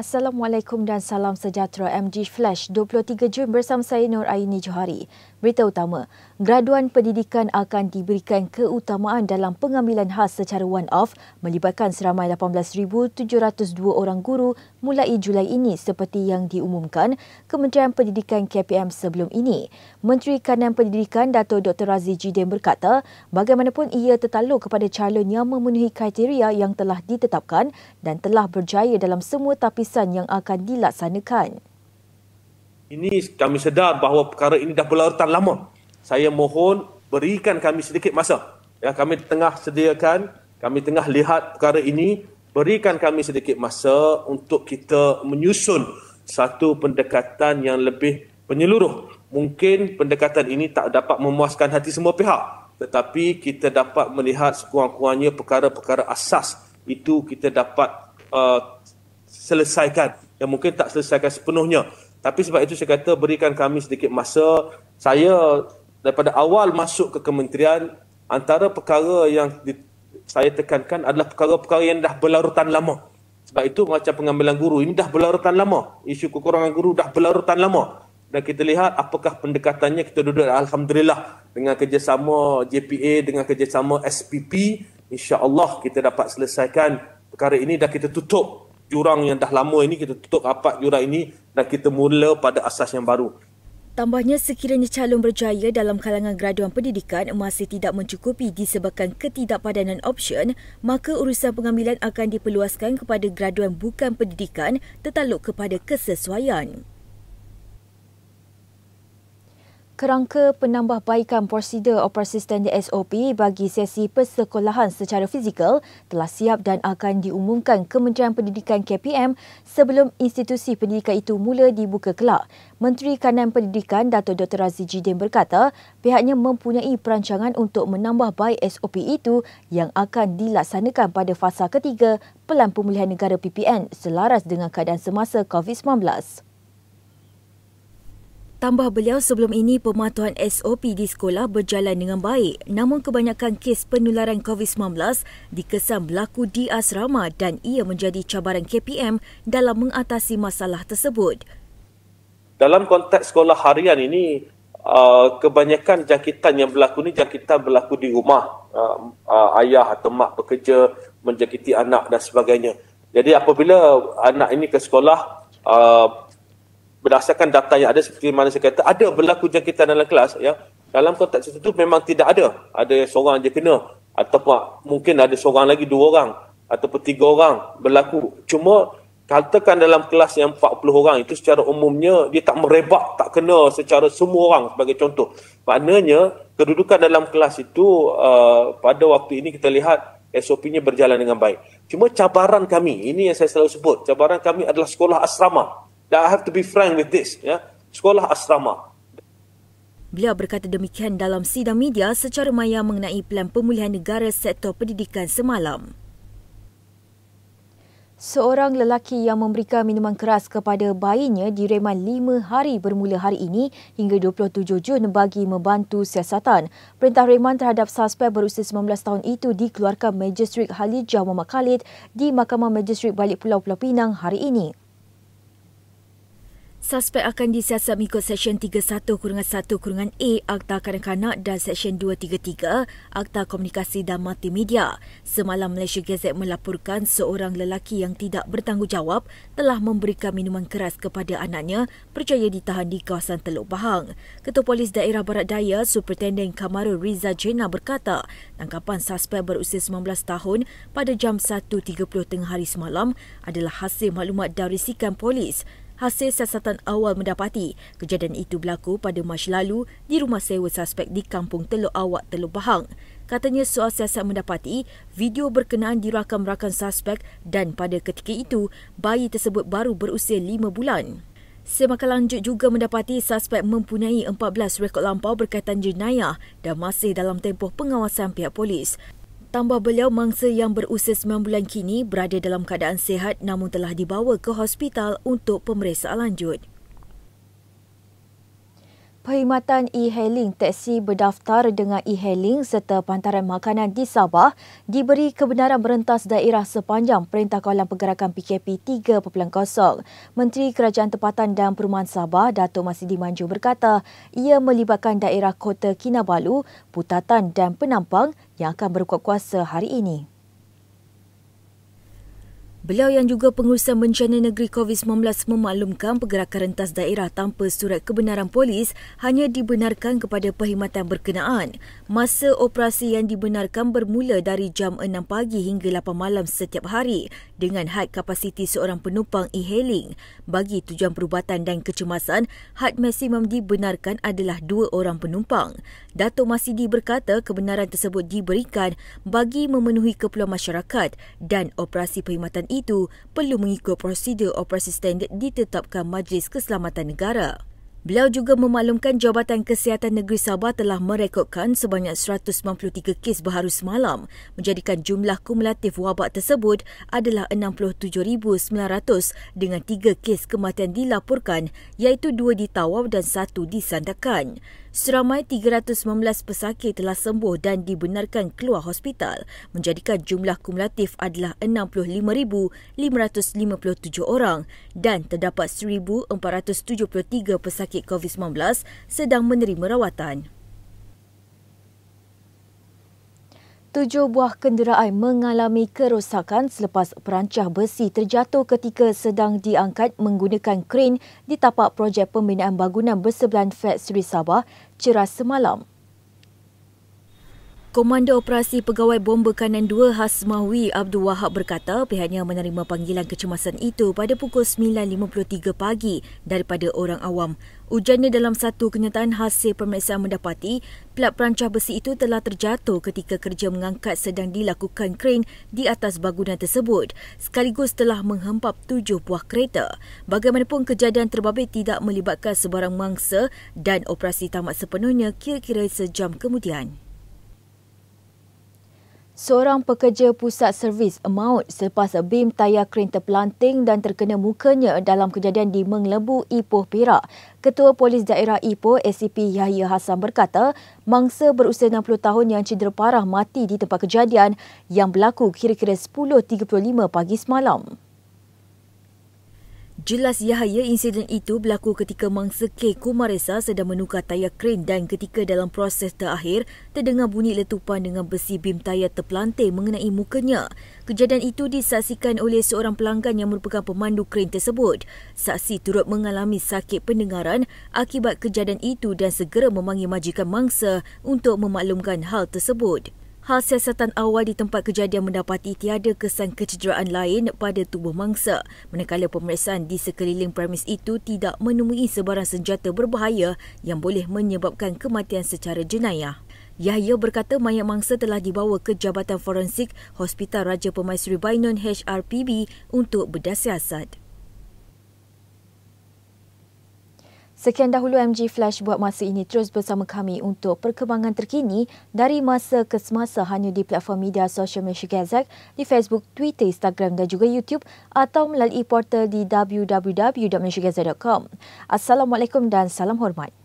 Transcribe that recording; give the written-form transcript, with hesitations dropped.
Assalamualaikum dan salam sejahtera. MG Flash 23 Jun bersama saya Nur Aini Johari. Berita utama, graduan pendidikan akan diberikan keutamaan dalam pengambilan khas secara one-off melibatkan seramai 18,702 orang guru mulai Julai ini seperti yang diumumkan Kementerian Pendidikan KPM sebelum ini. Menteri Kanan Pendidikan Dato' Dr. Radzi Jidin berkata, bagaimanapun ia tertakluk kepada calon yang memenuhi kriteria yang telah ditetapkan dan telah berjaya dalam semua tapisan yang akan dilaksanakan. Ini kami sedar bahawa perkara ini dah berlarutan lama. Saya mohon berikan kami sedikit masa. Ya, kami tengah sediakan, kami tengah lihat perkara ini. Berikan kami sedikit masa untuk kita menyusun satu pendekatan yang lebih menyeluruh. Mungkin pendekatan ini tak dapat memuaskan hati semua pihak, tetapi kita dapat melihat sekurang-kurangnya perkara-perkara asas itu kita dapat selesaikan, yang mungkin tak selesaikan sepenuhnya. Tapi sebab itu saya kata berikan kami sedikit masa. Saya daripada awal masuk ke kementerian, antara perkara yang saya tekankan adalah perkara-perkara yang dah berlarutan lama. Sebab itu macam pengambilan guru ini dah berlarutan lama, isu kekurangan guru dah berlarutan lama. Dan kita lihat apakah pendekatannya. Kita duduk alhamdulillah dengan kerjasama JPA, dengan kerjasama SPP, insya-Allah kita dapat selesaikan perkara ini dan kita tutup jurang yang dah lama ini, kita tutup rapat jurang ini dan kita mula pada asas yang baru. Tambahnya, sekiranya calon berjaya dalam kalangan graduan pendidikan masih tidak mencukupi disebabkan ketidakpadanan option, maka urusan pengambilan akan diperluaskan kepada graduan bukan pendidikan tertakluk kepada kesesuaian. Kerangka penambahbaikan prosedur operasi standard SOP bagi sesi persekolahan secara fizikal telah siap dan akan diumumkan Kementerian Pendidikan KPM sebelum institusi pendidikan itu mula dibuka kelak. Menteri Kanan Pendidikan Dato' Dr. Radzi Jidin berkata pihaknya mempunyai perancangan untuk menambahbaik SOP itu yang akan dilaksanakan pada fasa ketiga Pelan Pemulihan Negara PPN selaras dengan keadaan semasa COVID-19. Tambah beliau, sebelum ini pematuhan SOP di sekolah berjalan dengan baik, namun kebanyakan kes penularan COVID-19 dikesan berlaku di asrama dan ia menjadi cabaran KPM dalam mengatasi masalah tersebut. Dalam konteks sekolah harian ini, kebanyakan jangkitan yang berlaku ni jangkitan berlaku di rumah. Ayah atau mak bekerja menjangkiti anak dan sebagainya. Jadi apabila anak ini ke sekolah, berdasarkan data yang ada, seperti mana saya kata, ada berlaku jangkitan dalam kelas. Ya, dalam konteks itu memang tidak ada. Ada yang seorang je kena, ataupun mungkin ada seorang lagi, dua orang, ataupun tiga orang berlaku. Cuma katakan dalam kelas yang 40 orang itu secara umumnya dia tak merebak, tak kena secara semua orang sebagai contoh. Maknanya kedudukan dalam kelas itu pada waktu ini kita lihat SOP-nya berjalan dengan baik. Cuma cabaran kami, ini yang saya selalu sebut, cabaran kami adalah sekolah asrama. I have to be frank with this, ya. Sekolah asrama. Beliau berkata demikian dalam sidang media secara maya mengenai Pelan Pemulihan Negara Sektor Pendidikan semalam. Seorang lelaki yang memberikan minuman keras kepada bayinya direman 5 hari bermula hari ini hingga 27 Jun bagi membantu siasatan. Perintah reman terhadap suspek berusia 19 tahun itu dikeluarkan Magistrate Halil Jamal Mokalid di Mahkamah Magistrate Balik Pulau Pulau Pinang hari ini. Suspek akan disiasat mengikut Seksyen 31-1-A Akta Kanak-Kanak dan Seksyen 233 Akta Komunikasi dan Multimedia. Semalam Malaysia Gazette melaporkan seorang lelaki yang tidak bertanggungjawab telah memberikan minuman keras kepada anaknya berjaya ditahan di kawasan Teluk Bahang. Ketua Polis Daerah Barat Daya Superintenden Kamarul Riza Jena berkata tangkapan suspek berusia 19 tahun pada jam 1.30 tengah hari semalam adalah hasil maklumat darisikan polis. Hasil siasatan awal mendapati kejadian itu berlaku pada Mac lalu di rumah sewa suspek di Kampung Teluk Awak, Teluk Bahang. Katanya soal siasat mendapati video berkenaan dirakam rakan suspek dan pada ketika itu bayi tersebut baru berusia 5 bulan. Semaka lanjut juga mendapati suspek mempunyai 14 rekod lampau berkaitan jenayah dan masih dalam tempoh pengawasan pihak polis. Tambah beliau, mangsa yang berusia 9 bulan kini berada dalam keadaan sihat namun telah dibawa ke hospital untuk pemeriksaan lanjut. Perkhidmatan e-hailing teksi berdaftar dengan e-hailing serta pantaran makanan di Sabah diberi kebenaran merentas daerah sepanjang Perintah Kawalan Pergerakan PKP 3.0. Menteri Kerajaan Tempatan dan Perumahan Sabah, Dato' Masidi Manjun berkata ia melibatkan daerah Kota Kinabalu, Putatan dan Penampang yang akan berkuat kuasa hari ini. Beliau yang juga pengurusan bencana negeri COVID-19 memaklumkan pergerakan rentas daerah tanpa surat kebenaran polis hanya dibenarkan kepada perkhidmatan berkenaan. Masa operasi yang dibenarkan bermula dari jam 6 pagi hingga 8 malam setiap hari dengan had kapasiti seorang penumpang e-hailing. Bagi tujuan perubatan dan kecemasan, had maksimum dibenarkan adalah 2 orang penumpang. Dato' Masidi berkata kebenaran tersebut diberikan bagi memenuhi keperluan masyarakat dan operasi perkhidmatan itu perlu mengikut prosedur operasi standard ditetapkan Majlis Keselamatan Negara. Beliau juga memaklumkan Jabatan Kesihatan Negeri Sabah telah merekodkan sebanyak 193 kes baharu semalam, menjadikan jumlah kumulatif wabak tersebut adalah 67,900 dengan 3 kes kematian dilaporkan, iaitu 2 di Tawau dan 1 di Sandakan. Seramai 319 pesakit telah sembuh dan dibenarkan keluar hospital, menjadikan jumlah kumulatif adalah 65,557 orang dan terdapat 1,473 pesakit COVID-19 sedang menerima rawatan. 7 buah kenderaan mengalami kerosakan selepas perancah besi terjatuh ketika sedang diangkat menggunakan kren di tapak projek pembinaan bangunan bersebelahan Flat Seri Sabah Ceras semalam. Komando Operasi Pegawai Bomba Kanan 2 Hasmawi Abdul Wahab berkata pihaknya menerima panggilan kecemasan itu pada pukul 9.53 pagi daripada orang awam. Ujarnya dalam satu kenyataan hasil pemeriksaan mendapati plat perancah besi itu telah terjatuh ketika kerja mengangkat sedang dilakukan kren di atas bangunan tersebut, sekaligus telah menghempap 7 buah kereta. Bagaimanapun kejadian terbabit tidak melibatkan sebarang mangsa dan operasi tamat sepenuhnya kira-kira sejam kemudian. Seorang pekerja pusat servis maut selepas bim tayar kren terpelanting dan terkena mukanya dalam kejadian di Menglebu, Ipoh, Perak. Ketua Polis Daerah Ipoh, SCP Yahya Hasan berkata, mangsa berusia 60 tahun yang cedera parah mati di tempat kejadian yang berlaku kira-kira 10.35 pagi semalam. Jelas Yahya, insiden itu berlaku ketika mangsa K Kumaresa sedang menukar tayar kren dan ketika dalam proses terakhir terdengar bunyi letupan dengan besi bim tayar terpelanting mengenai mukanya. Kejadian itu disaksikan oleh seorang pelanggan yang merupakan pemandu kren tersebut. Saksi turut mengalami sakit pendengaran akibat kejadian itu dan segera memanggil majikan mangsa untuk memaklumkan hal tersebut. Hal siasatan awal di tempat kejadian mendapati tiada kesan kecederaan lain pada tubuh mangsa, manakala pemeriksaan di sekeliling premis itu tidak menemui sebarang senjata berbahaya yang boleh menyebabkan kematian secara jenayah. Yahya berkata mayat mangsa telah dibawa ke Jabatan Forensik Hospital Raja Permaisuri Bainun HRPB untuk bedah siasat. Sekian dahulu MG Flash buat masa ini. Terus bersama kami untuk perkembangan terkini dari masa ke semasa hanya di platform media sosial Malaysia Gazette, di Facebook, Twitter, Instagram dan juga YouTube atau melalui portal di www.malaysiagazette.com. Assalamualaikum dan salam hormat.